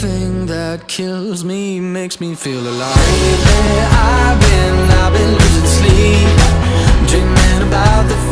Nothing that kills me makes me feel alive. Lately, I've been losing sleep, dreaming about the